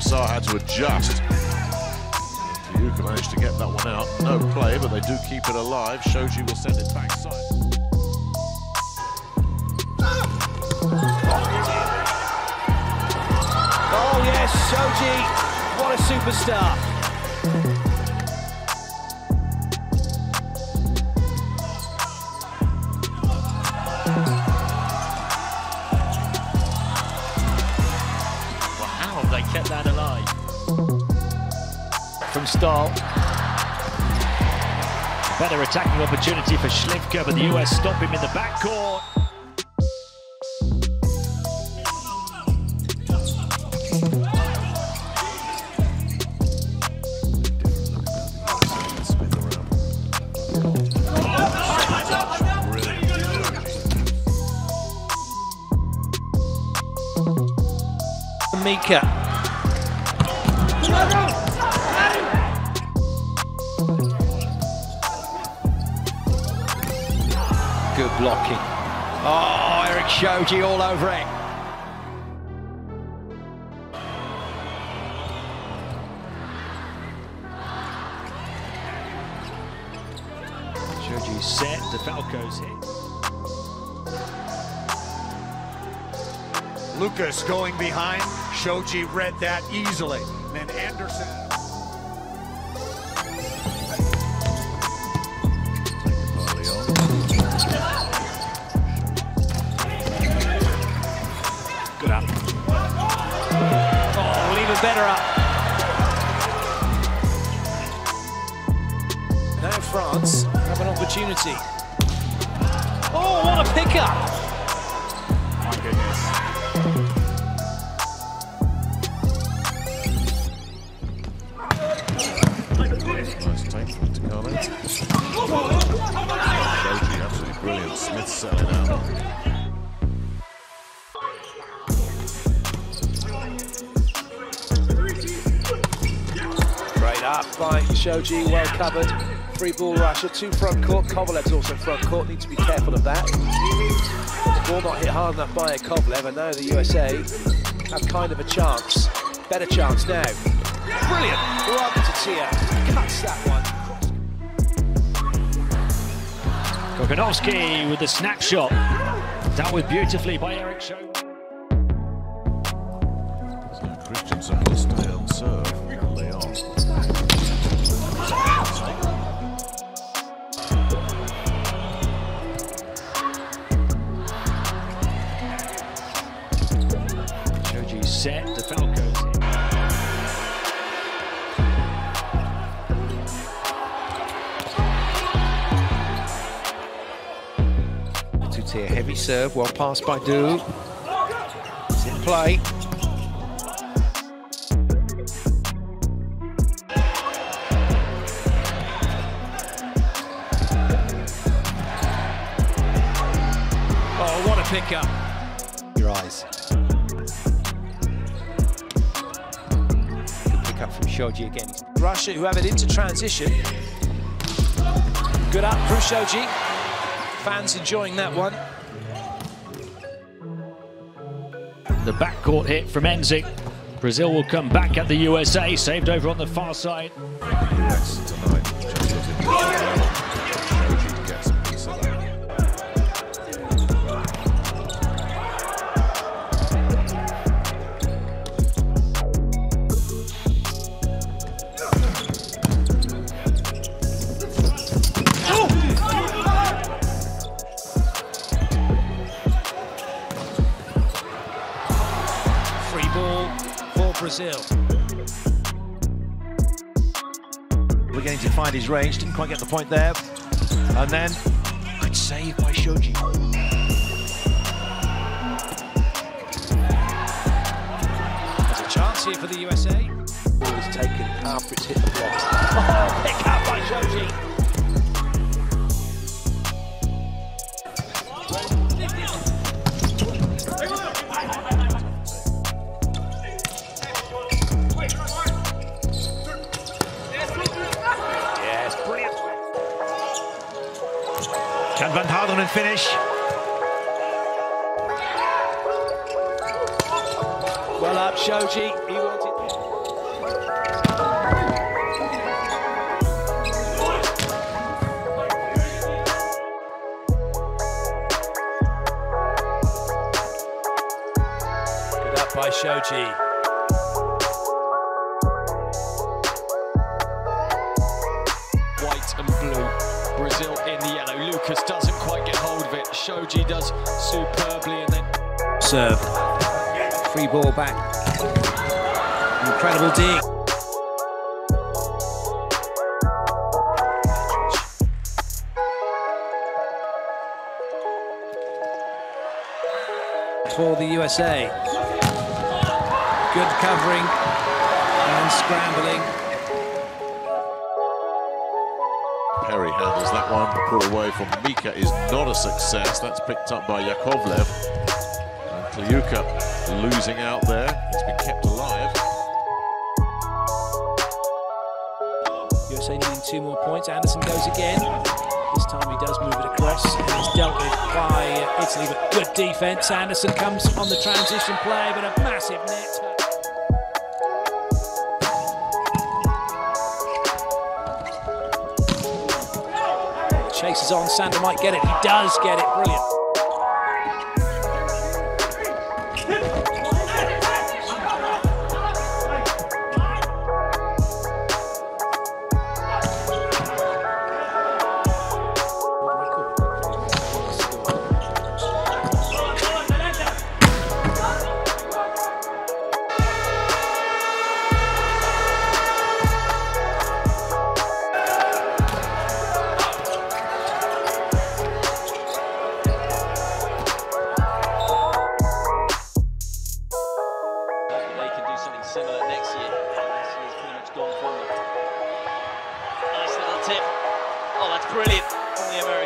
Brassard had to adjust. Klyuka managed to get that one out. No play, but they do keep it alive. Shoji will send it backside. Oh yes, Shoji, what a superstar. Kept that alive. From Stahl. Better attacking opportunity for Schlefke, but the US stop him in the backcourt. Mika. Good blocking. Oh, Erik Shoji all over it. Shoji set, DeFalco's hit. Lucas going behind. Shoji read that easily. And then Anderson. Good up. Oh, even better up. Now France have an opportunity. Oh, what a pickup! My goodness. Nice take from Takano. Shoji absolutely brilliant. Smith selling out. Straight up by Shoji, well covered. Three ball rusher, two front court. Kovalev's also front court, need to be careful of that. The ball not hit hard enough by Yakovlev, and now the USA have kind of a chance. Better chance now. Brilliant! Rabbitatia cuts that one. Koganovsky with the snapshot. Dealt with beautifully by Erik Shoji. There's no Christensen will stay on serve. Leon. Shoji set, DeFalco's hit. Here, heavy serve, well passed by Du. It's in play. Oh, what a pickup! Your eyes. Good pickup from Shoji again. Russia, who have it into transition. Good up from Shoji. Fans enjoying that one. The backcourt hit from Enzi. Brazil will come back at the USA, saved over on the far side. Brazil. We're going to find his range, didn't quite get the point there. And then, good save by Shoji. There's a chance here for the USA. Ball is taken after it's hit the block. Oh, pick up by Shoji. Can Van Halen finish? Well up, Shoji. He wanted. by Shoji. Brazil in the yellow. Lucas doesn't quite get hold of it. Shoji does superbly and then serve. Free ball back. Incredible dig. For the USA. Good covering and scrambling. Perry handles that one. The pull away from Mika is not a success. That's picked up by Yakovlev. And Klyuka losing out there. It's been kept alive. USA needing 2 more points. Anderson goes again. This time he does move it across. And it's dealt with by Italy. But good defense. Anderson comes on the transition play, but a massive net. Chases on, Sander might get it, he does get it, brilliant. Similar next year. This year's pretty much gone for them. Nice little tip. Oh, that's brilliant from the American.